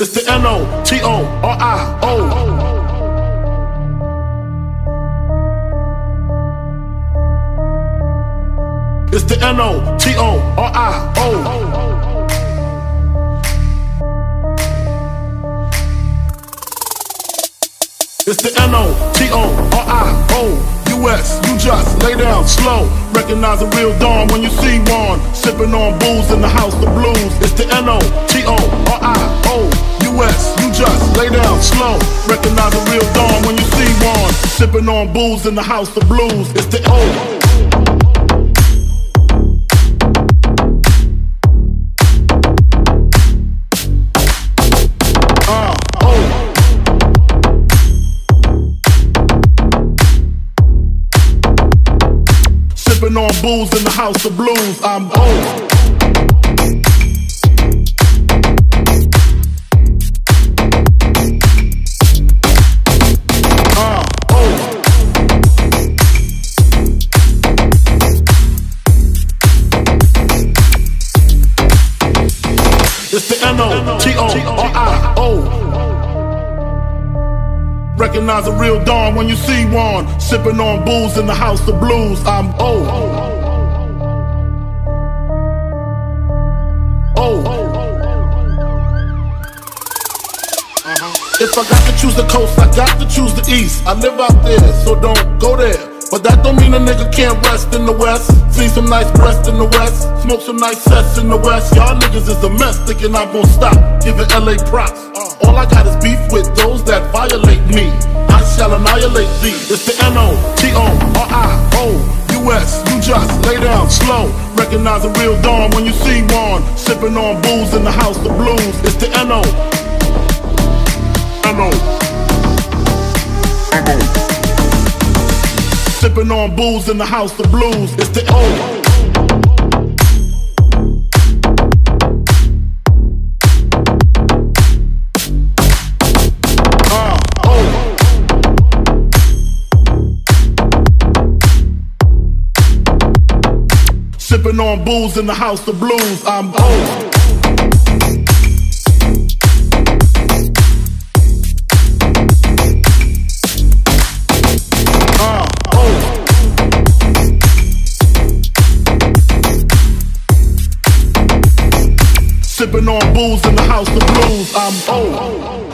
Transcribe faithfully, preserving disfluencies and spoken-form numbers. It's the N O T O R I O. It's the N O T O R I O. It's the N O T O R I O. U S, you just lay down slow. Recognize a real dawn when you see one. Sipping on booze in the house of blues. It's the N O T O R I O. U S, you just lay down slow. Recognize a real dawn when you see one. Sipping on booze in the house of blues. It's the O. On booze in the house of blues, I'm old. Uh, old. It's the N O T O R I O. Recognize a real dawn when you see one. Sipping on booze in the house of blues. I'm old. Old. Uh-huh. If I got to choose the coast, I got to choose the east. I live out there, so don't go there. But that don't mean a nigga can't rest in the west. See some nice breasts in the west. Smoke some nice sets in the west. Y'all niggas is a mess, thinking I'm gon' stop giving L A props. All I got is beef with those that violate me. I shall annihilate thee. It's the N O T O R I O. U S, you just lay down slow. Recognize a real dawn when you see one. Sipping on booze in the house of blues. It's the N O N O N O Sipping on booze in the house of blues. It's the O. Uh, O. Sipping on booze in the house of blues. I'm O. Sipping on booze in the house of blues, I'm old.